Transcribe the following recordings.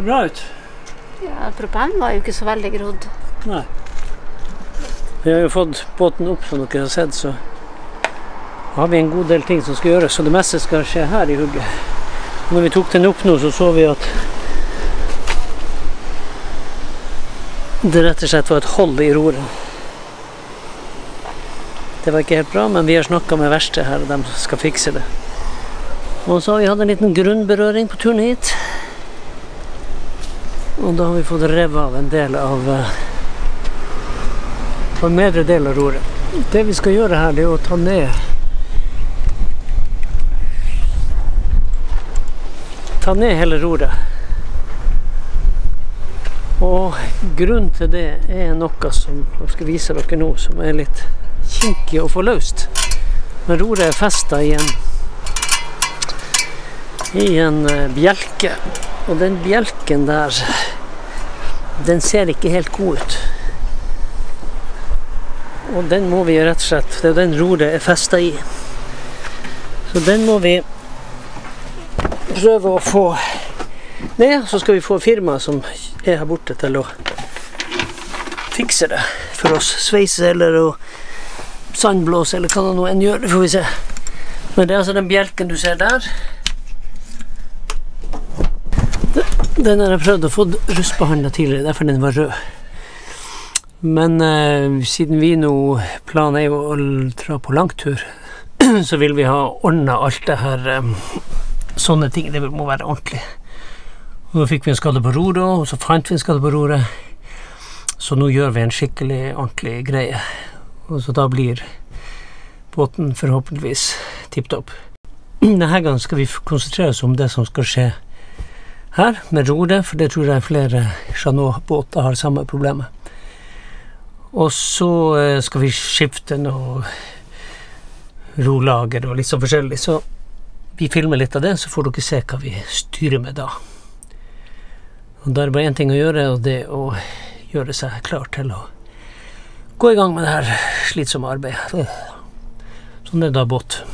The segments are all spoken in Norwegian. Ser bra ut. Ja, propennen var jo ikke så veldig grodd. Nei. Vi har jo fått båten opp, som dere har sett, så har vi en god del ting som skal gjøres, så det meste skal skje her i hugget. Når vi tok den opp nå, så vi at det rett og slett var et hold i roret. Det var ikke helt bra, men vi har snakket med verste her, og de skal fikse det. Og så har vi hatt en liten grunnberøring på turen hit. Og da har vi fått revet av en del av, på en medre del av roret. Det vi skal gjøre her, det er å ta ned. Ta ned hele roret. Og grunnen til det er noe som jeg skal vise dere nå, som er litt kinkig å få løst. Men roret er festet i en bjelke, og den bjelken der, den ser ikke helt god ut, og den må vi rett og slett, det er den roret er festet i, så den må vi prøve å få ned. Så skal vi få firma som er her borte til å fikse det for oss, sveise eller å sandblås eller hva det nå enn gjør, det får vi se. Men det er altså den bjelken du ser der, den har jeg prøvd å få rustbehandlet tidligere, derfor den var rød. Men siden vi nå, planen er jo å dra på langtur, så vil vi ha ordnet alt det her, sånne ting, det må være ordentlig. Og da fikk vi en skade på roret, og så fant vi en skade på roret, så nå gjør vi en skikkelig ordentlig greie. Og så da blir båten forhåpentligvis tippet opp. Denne gangen skal vi konsentrere oss om det som skal skje her med roret, for det tror jeg flere Jeanneau-båter har samme problemet. Og så skal vi skifte noe rolager og litt sånn forskjellig, så vi filmer litt av det, så får dere se hva vi styrer med da. Og da er det bare en ting å gjøre, og det å gjøre seg klar til å gå i gang med det her slitsomme arbeidet. Sånn er det da båt.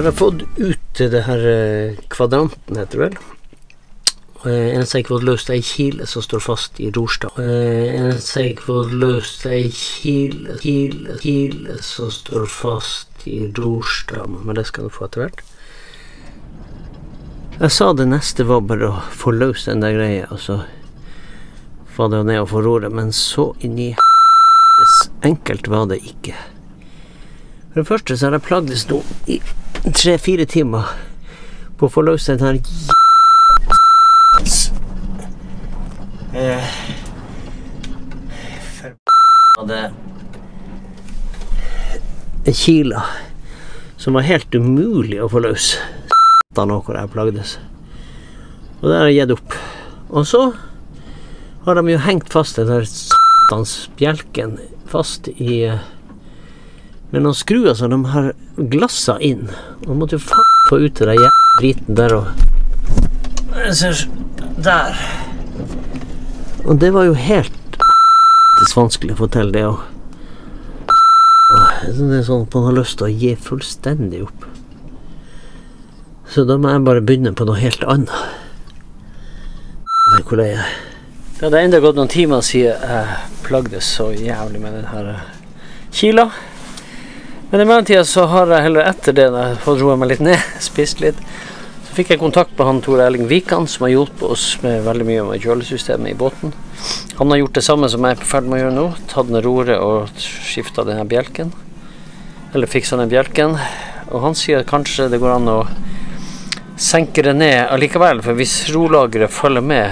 Jeg har fått ut det her kvadranten, heter det vel. Eneste jeg har fått løst ei kile som står fast i rorstang. Eneste jeg har fått løst ei kile som står fast i rorstang. Men det skal du få etter hvert. Jeg sa det neste var bare å få løst den der greia, og så var det ned og få roret. Men så inni enkelt var det ikke. For det første så har jeg plagdes nå i 3-4 timer på å få løst den her kila som var helt umulig å få løs. Da nå hvor jeg plagdes. Og det har jeg gitt opp. Og så har de jo hengt fast den her satans bjelken fast i men han skruer så de har glassa inn. Han måtte jo få ut den jævla driten der og jeg ser der. Og det var jo helt vanskelig å fortelle det også. Det er sånn at man har lyst til å gi fullstendig opp. Så da må jeg bare begynne på noe helt annet. Jeg vet hvordan jeg er. Det hadde enda gått noen timer siden jeg plagdes så jævlig med denne kila. Men i mellomtiden så har jeg heller etter det, da jeg fått roet meg litt ned, spist litt, så fikk jeg kontakt med han Tore Eiling-Vikan, som har hjulpet oss med veldig mye med kjølesystemet i båten. Han har gjort det samme som jeg er på ferd med å gjøre nå, tatt ned roret og skiftet denne bjelken, eller fikset den bjelken. Og han sier at kanskje det går an å senke det ned allikevel, for hvis rolageret følger med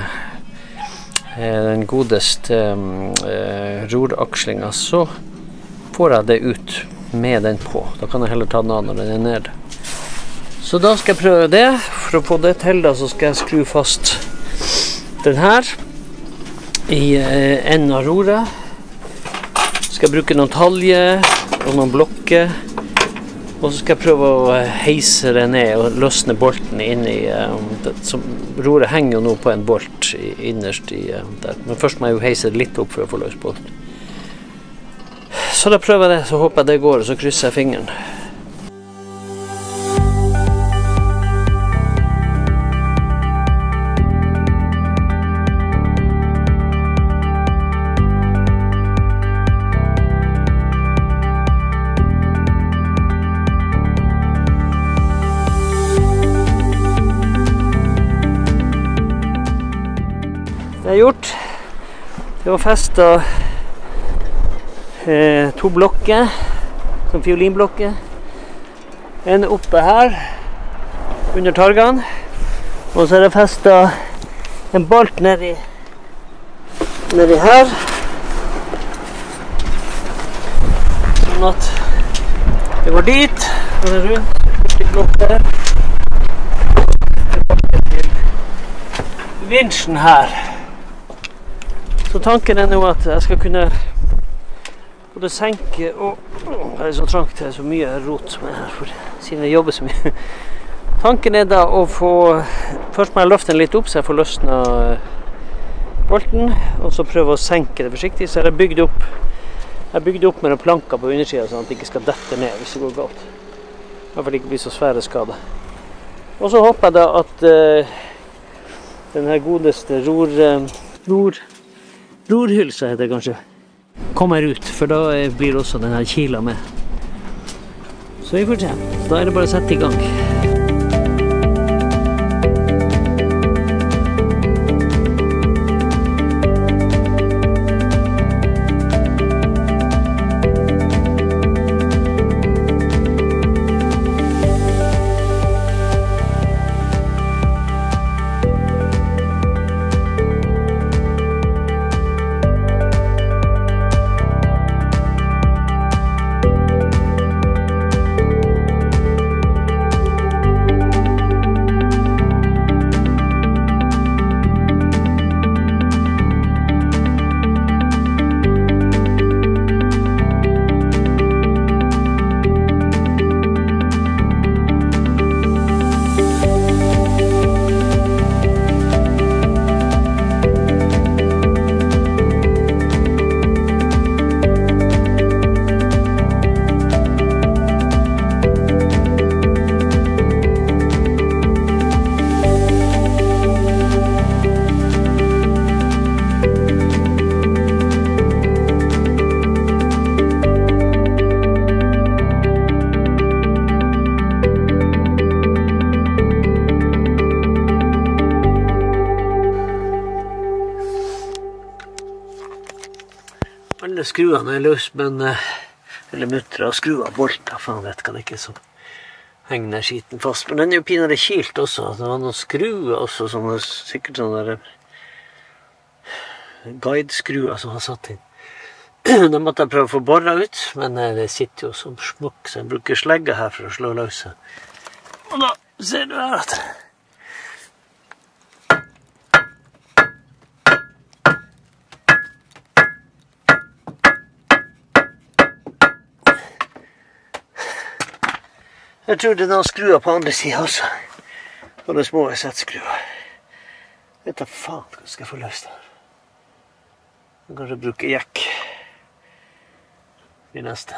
den godeste rorakslinga, så får jeg det ut med den på. Da kan jeg heller ta den av når den er nede. Så da skal jeg prøve det. For å få det til da, så skal jeg skru fast den her i enden av roret. Skal jeg bruke noen talje og noen blokker, og så skal jeg prøve å heise det ned og løsne bolten inn i roret henger jo nå på en bolt innerst i der. Men først må jeg jo heise det litt opp for å få løs bolten. Så da prøver jeg det, så håper jeg det går, og så krysser jeg fingeren. Gjort. Det var festet to blokker, som fiolinblokker. En oppe her, under targene. Og så er det festet en bolt nedi her. Sånn at det går dit, og det rundt i blokker. Tilbake til vinsjen her. Så tanken er nå at jeg skal kunne både senke og det er så trangt, det er så mye rot som er her for siden jeg jobber så mye. Tanken er da å få, først må jeg løfte den litt opp så jeg får løsna bolten, og så prøve å senke det forsiktig. Så jeg bygde opp med noen planker på undersiden sånn at det ikke skal dette ned hvis det går galt. I hvert fall ikke bli så svære skader. Og så håper jeg da at den her godeste rorhylsa heter det kanskje, kommer ut, for da blir også denne kila med. Så vi får se, da er det bare å sette i gang. Skruene er løs, men eller muttret og skruer bolter, faen vet kan ikke så henger skiten fast, men den er jo pinere kilt også, det var noen skruer også, sånne, sikkert sånne der guideskruer som var satt inn. Da måtte jeg prøve å få borra ut, men det sitter jo som smukk, så jeg bruker slegget her for å slå løse. Og da ser du her at jeg tror det er noen skruer på andre siden også. Og det små er settskruer. Vet da faen hva skal jeg få løst her. Jeg kan kanskje bruke jekk i neste.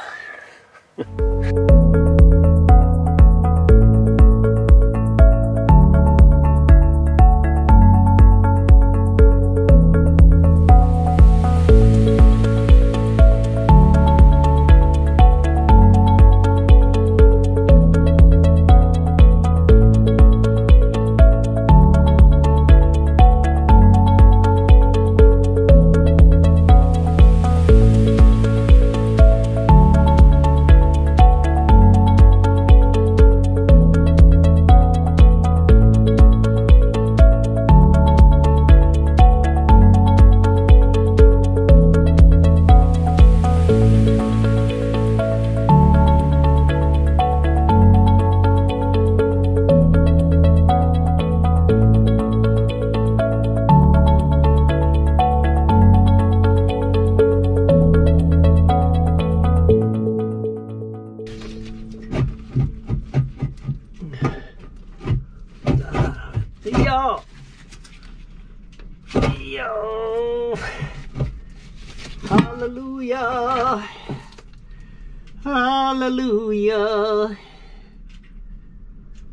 Hallelujah.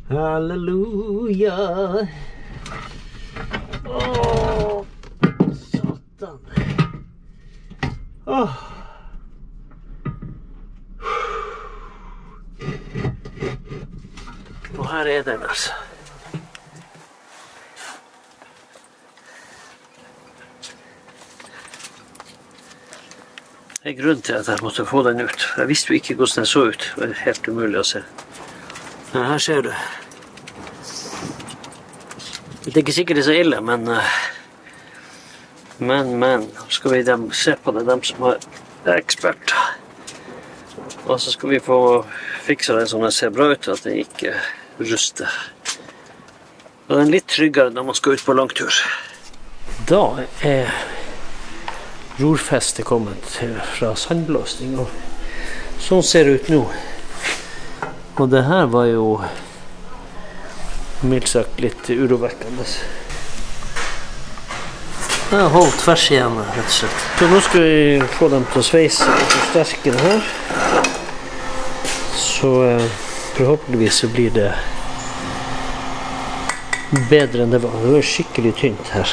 Hallelujah. Åh, satan. Åh. Og her er den, altså. Det er grunnen til at jeg måtte få den ut. Jeg visste jo ikke hvordan den så ut. Det var helt umulig å se. Men her ser du. Det er ikke sikkert det er så ille, men. Skal vi se på det, dem som er ekspert. Og så skal vi få fikse det sånn at det ser bra ut, at det ikke ruster. Og den er litt tryggere når man skal ut på langtur. Da er rorfestet kommet fra sandblåsning, og sånn ser det ut nå. Og det her var jo mildt sagt litt urovekkende. Jeg har holdt tvers igjen, rett og slett. Så nå skal vi få dem til å sveise og forsterke det her. Så forhåpentligvis så blir det bedre enn det var. Det var skikkelig tynt her.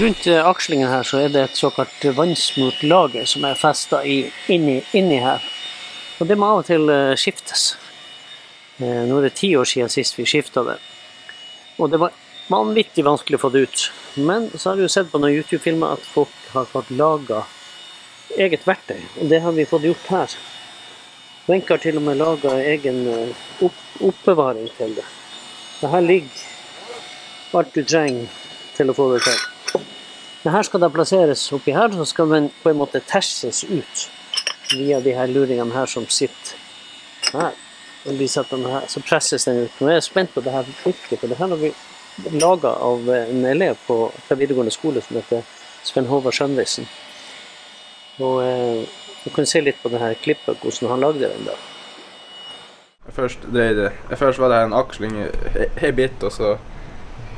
Rundt akslingen her så er det et såkalt vannsmurt lager som er festet inni her. Og det må av og til skiftes. Nå er det 10 år siden sist vi skiftet det. Og det var vanvittig vanskelig å få det ut. Men så har vi jo sett på noen YouTube-filmer at folk har fått laget eget verktøy. Og det har vi fått gjort her. Wenche har til og med laget egen oppbevaring til det. Så her ligger alt du trenger til å få det til. Dette skal da plasseres oppi her, så skal den på en måte terses ut via de her luringene her som sitter her. Den blir satt den her, så presses den ut. Nå er jeg spent på det her virket, for det her har vi laget av en elev fra videregående skole som heter Sven-Hovar Sjönvissen. Og du kan se litt på det her klippet, hvordan han lagde den da. Først var det en aksling i bit, og så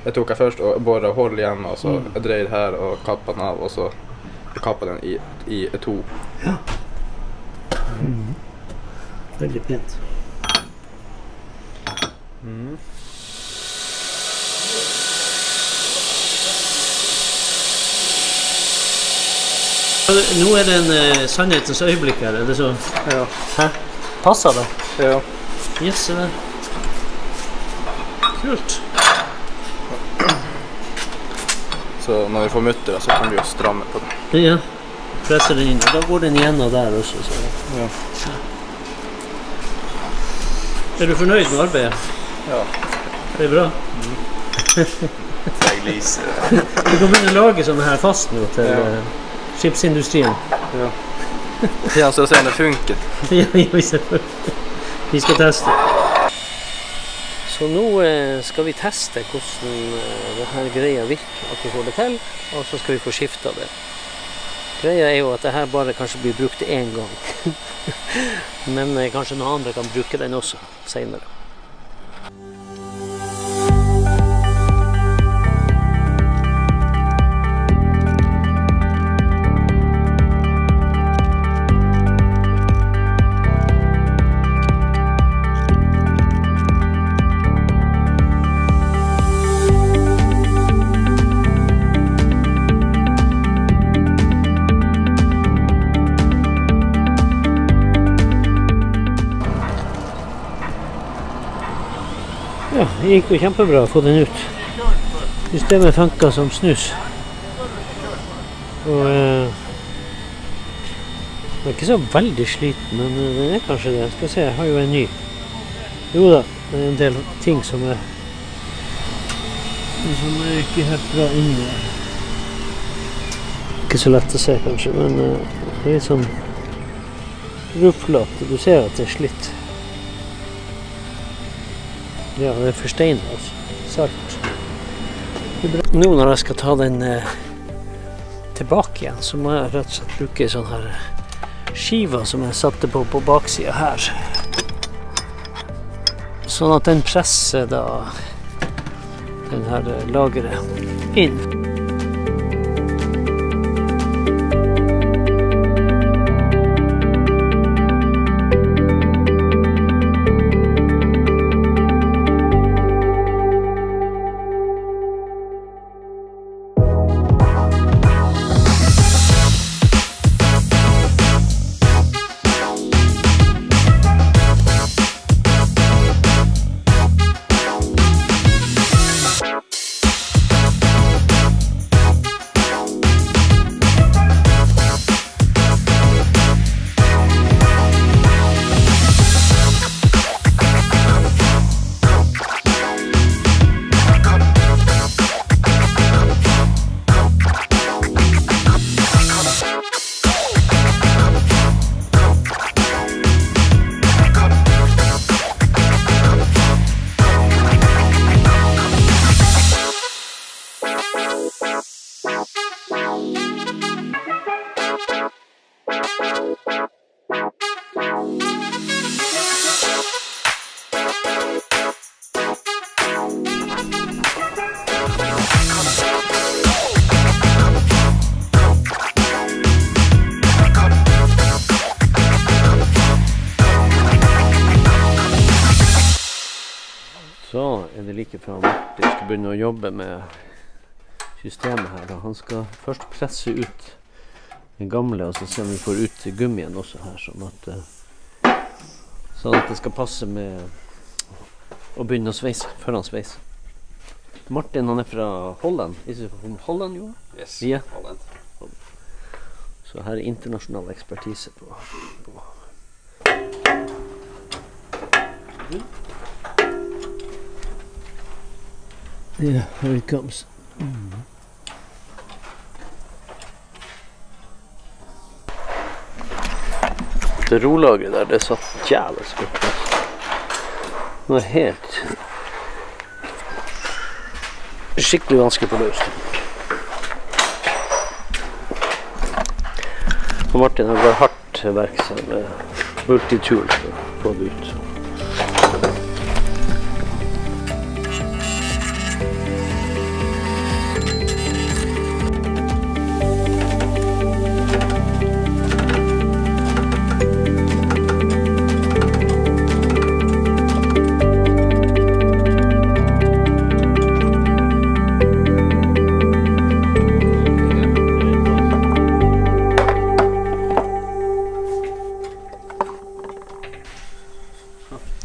jeg tok den først og bare holdt igjen, og så jeg dreide her og kappet den av, og så kappet den i to. Ja. Veldig pent. Nå er det en sannhetens øyeblikk her, er det så? Ja. Hæ? Passer det? Ja. Yes, det. Kult. Så når vi får mutter så kan vi jo stramme på den. Ja, presser den inn. Da går den igjennom der også. Så. Ja. Er du fornøyd med arbeidet? Ja. Det er bra. Jeg lyser. Du kan begynne å lage sånne her fast nå til skipsindustrien. Ja. Ja, så ser det funket. Ja, vi skal teste. Så nå skal vi teste hvordan denne greia virker, at vi får det til, og så skal vi få skiftet det. Greia er jo at dette bare kanskje blir brukt en gang, men kanskje noen andre kan bruke den også senere. Ja, det gikk jo kjempebra å få den ut. Systemet funket som snus. Og den er ikke så veldig sliten, men den er kanskje det. Skal se, jeg har jo en ny. Jo da, det er en del ting som er ikke helt bra inne. Ikke så lett å se kanskje, men det er litt sånn rufflatt. Du ser at det er slitt. Ja, det er forstein, altså. Salt. Nå når jeg skal ta den tilbake igjen, så må jeg rett og slett bruke sånne her skiver som jeg satte på baksiden her. Sånn at den presser da den här lagret in. Så är det lika för Martin ska börja jobba med systemet här. Då han ska först pressa ut den gamla och så ser vi får ut gummien också här så att det ska passa med och börja svejsa för hans svejs. Martin han är från Holland. Is he from Holland you? Yes. Yeah. Holland. Så här är internationell expertis på. Yeah, here it comes. Mm. Det rolagret der, det satt jævlig spurt. Det var helt skikkelig vanskelig på løs. Og Martin har vært hardt verk som multitool for å få det ut.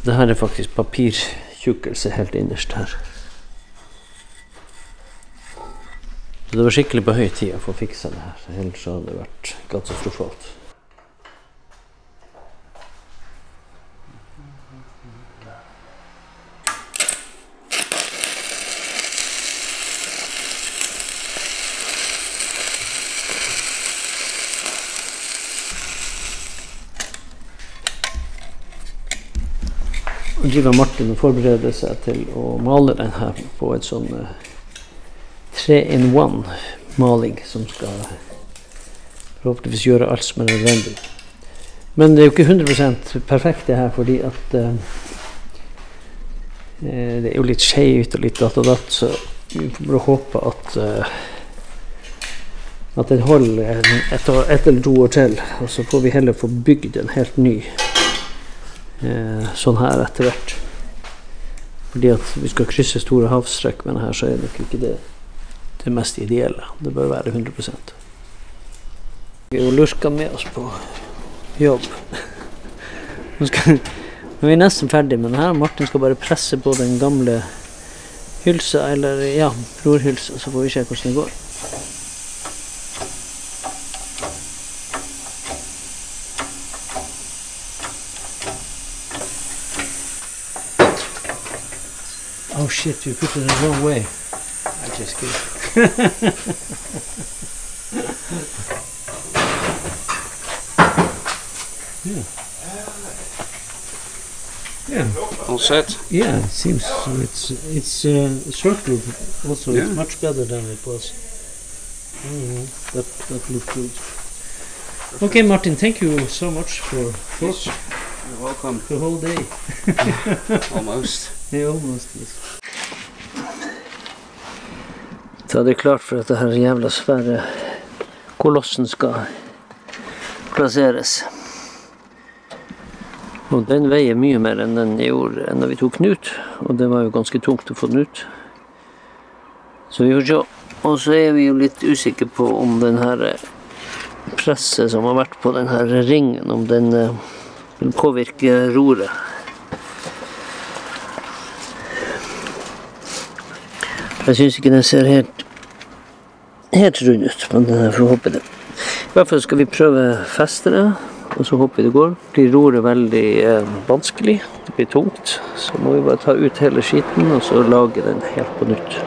Det her er faktisk papirtjukkelse helt innerst her. Så det var skikkelig på høy tid å få fiksa det her, ellers hadde det vært ganske strofalt. Driver Martin og forbereder seg til å male den her på et sånn 3-in-1 maling som skal forhåpentligvis gjøre alt som er nødvendig. Men det er jo ikke 100% perfekt det her, fordi at det er jo litt skjevt og litt datt, så vi får håpe at den holder et eller to år til, og så får vi heller få bygd en helt ny sånn her etter hvert, fordi at vi skal krysse store havstrekk, men her så er det ikke det mest ideelle. Det bør være 100%. Vi er jo lurka med oss på jobb. Vi er nesten ferdig med den her. Martin skal bare presse på den gamle hylsa, eller ja, rorhylsa, så får vi se hvordan det går. Oh shit, you put it in the wrong way. I just kidding. Yeah. All set? Yeah, it seems so it's circular also, yeah. It's much better than it was. Mm-hmm. That looked good. Perfect. Okay, Martin, thank you so much for this. You're welcome. The whole day. Almost. Yeah, almost. Yes. Så det är klart för att det här jävla svära kolossen ska placeras. Og den veier mye mer enn den gjorde enn da vi tok den ut, og det var jo ganske tungt å få den ut. Så vi får se. Og så er vi jo litt usikre på om den her presset som har vært på den her ringen, om den vil påvirke roret. Jeg synes ikke den ser helt rund ut, men jeg får håpe det. I hvert fall skal vi prøve feste det. Og så håper vi det går. Det blir roret veldig vanskelig, det blir tungt. Så må vi bare ta ut hele skiten og så lage den helt på nytt.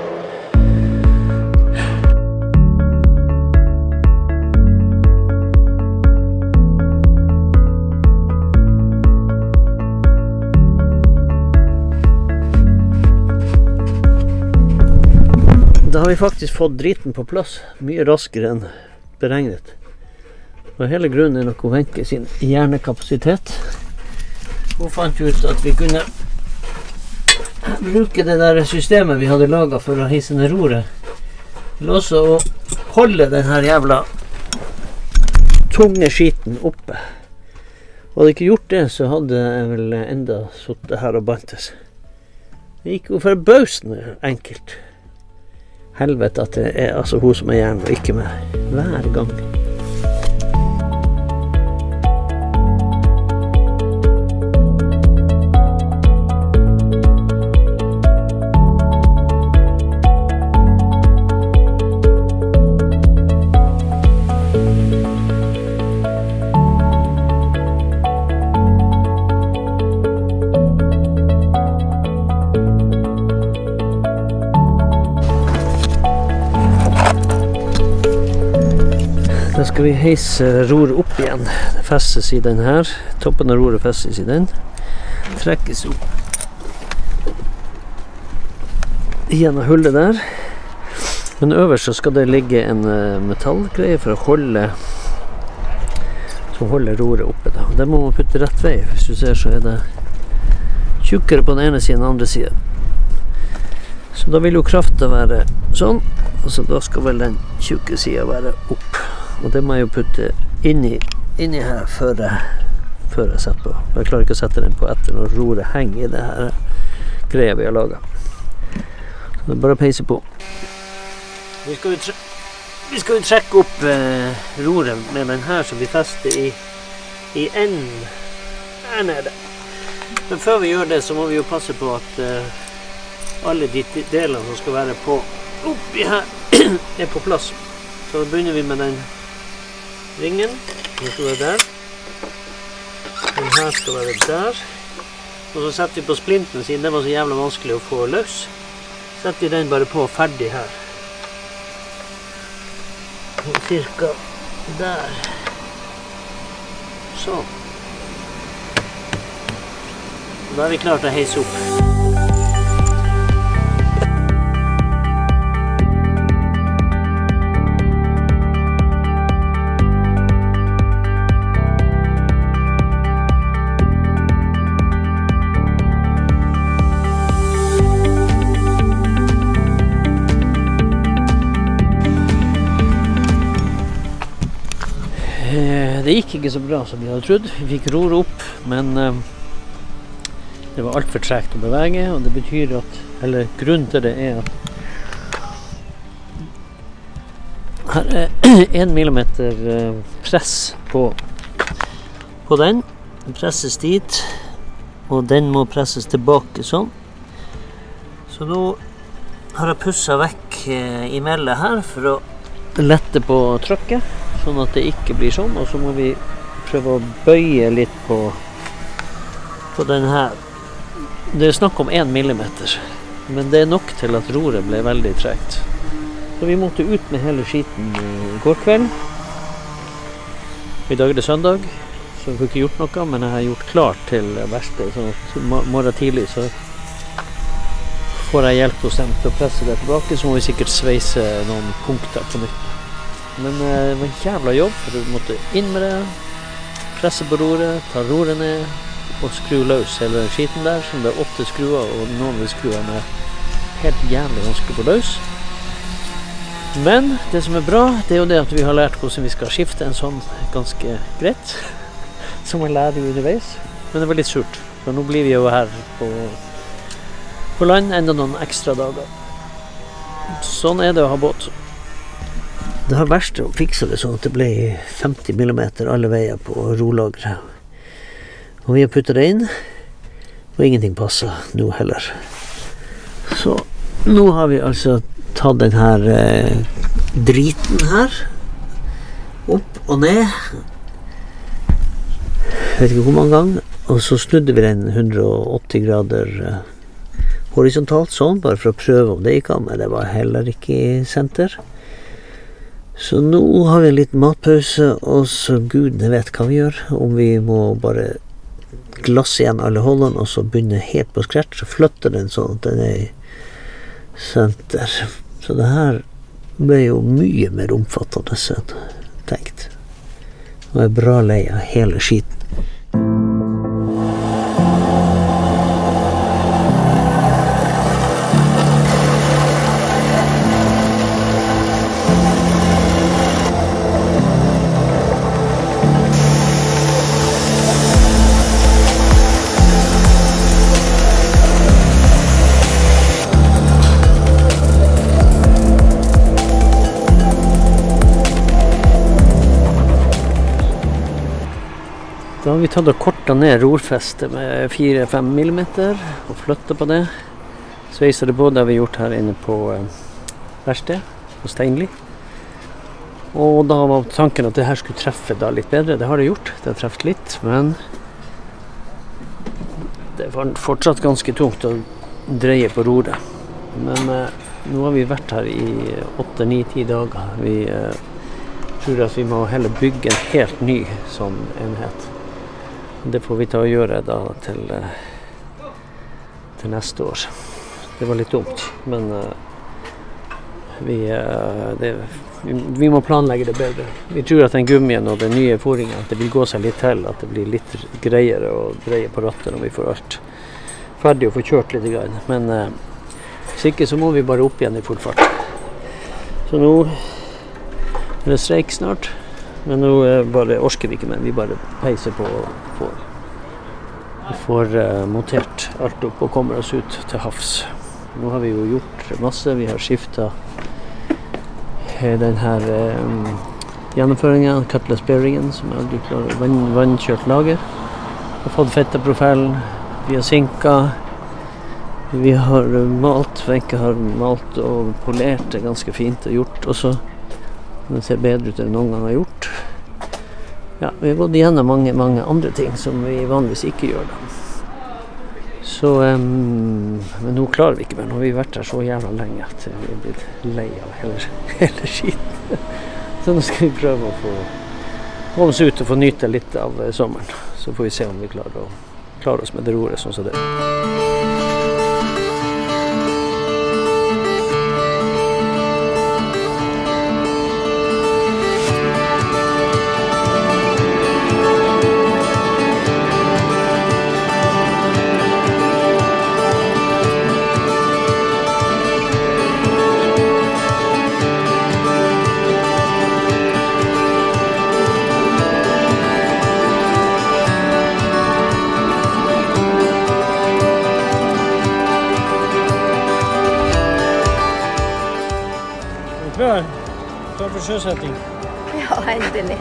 Da har vi faktisk fått driten på plass, mye raskere enn beregnet. Og hele grunnen er nok å Wenche sin hjernekapasitet. Hun fant ut at vi kunne bruke det der systemet vi hadde laget for å hisse ned roret, til også å holde den her jævla tunge skiten oppe. Hadde jeg ikke gjort det, så hadde jeg vel enda suttet her og bantes. Det gikk jo forbausende enkelt. Helvete at det er altså hun som er hjernen og ikke meg hver gang. Vi heiser roret opp igjen. Det festes i den her. Toppen av roret festes i den. Trekkes opp gjennom hullet der. Men øverst så skal det ligge en metallgreie for å holde, som holder roret oppe da. Det må man putte rett vei. Hvis du ser så er det tjukkere på den ene siden enn den andre siden. Så da vil jo kraften være sånn. Og så da skal vel den tjukke siden være opp. Og det må jeg jo putte inni her før jeg setter på. Jeg klarer ikke å sette den på etter når roret henger i det her greia vi har laget. Så det er bare å peise på. Vi skal jo trekke opp roret med den her som vi fester i enden her nede. Men før vi gjør det så må vi jo passe på at alle de delene som skal være på oppi her er på plass. Så begynner vi med den ringen, den skal være der, den her skal være der, og så setter vi på splinten siden, det var så jævla vanskelig å få løs, setter vi den bare på ferdig her, og cirka der, sånn, og da er vi klare til å heise opp. Det gikk ikke så bra som vi hadde trodd. Vi fikk roret opp, men det var alt for tregt å bevege, og det betyr at, eller grunnen til det er at her er 1 millimeter press på den. Den presses dit, og den må presses tilbake sånn. Så nå har jeg pusset vekk i mellet her for å lette på trykket, sånn at det ikke blir sånn, og så må vi prøve å bøye litt på den her. Det er snakk om 1 millimeter, men det er nok til at roret ble veldig tregt. Så vi måtte ut med hele skiten i går kveld. I dag er det søndag, så jeg har ikke gjort noe, men jeg har gjort klart til verste, sånn at morgen tidlig så får jeg hjelp hos dem til å presse det tilbake, så må vi sikkert sveise noen punkter på nytt. Men det var en jævla jobb, for du måtte inn med det, presse på roret, ta roret ned og skru løs hele den skiten der, som det er 8 skruer, og noen av skruene er helt jævlig vanskelig på løs. Men det som er bra, det er jo det at vi har lært hvordan vi skal skifte en sånn ganske greit, som man lærer jo underveis. Men det var litt surt, for nå blir vi jo her på land enda noen ekstra dager. Sånn er det å ha båt. Det har vært å fikse det sånn at det ble 50 mm alle veier på rolagret. Og vi har puttet det inn, og ingenting passer nå heller. Så nå har vi altså tatt den her driten her opp og ned, jeg vet ikke hvor mange ganger, og så snudde vi den 180 grader horisontalt sånn, bare for å prøve om det gikk an, men det var heller ikke i senter. Så nå har vi en liten matpause, og så gudene vet hva vi gjør, om vi må bare glass igjen alle holdene, og så begynner helt på scratch, så flytter den sånn at den er i senter. Så det her ble jo mye mer omfattende enn tenkt. Og jeg er bra lei av hele skiten. Da har vi tatt og kortet ned rorfestet med 4-5 mm og flyttet på det. Sveiser det både har vi gjort her inne på verksted, på Steinli. Og da var tanken at det her skulle treffe da litt bedre. Det har det gjort, det har treffet litt, men det var fortsatt ganske tungt å dreie på roret. Men nå har vi vært her i 8-9-10 dager. Vi tror at vi må heller bygge en helt ny sånn enhet. Det får vi ta og gjøre da til neste år. Det var litt dumt, men vi må planlegge det bedre. Vi tror at den gummien og den nye fôringen, at det vil gå seg litt til, at det blir litt greiere å dreie på rattet når vi får alt ferdig og får kjørt litt grann. Men hvis ikke så må vi bare opp igjen i full fart. Så nå er det streik snart. Men nå bare orsker vi ikke, men vi bare peiser på og får montert alt opp og kommer oss ut til havs. Nå har vi jo gjort masse, vi har skiftet denne gjennomføringen, cutless bearingen, som er et vannkjørt lager. Vi har fått fetteprofellen, vi har sinka, vi har malt, Venke har malt og polert det ganske fint og gjort også. Den ser bedre ut enn noen gang har gjort. Ja, vi har gått igjennom mange andre ting som vi vanligvis ikke gjør da. Så, men nå klarer vi ikke mer. Nå har vi vært her så jævla lenge at vi har blitt lei av hele skiten. Så nå skal vi prøve å få komme oss ut og få nyte litt av sommeren. Så får vi se om vi klarer oss med det roret sånn som det er. Klar for sjøsetting? Ja, endelig.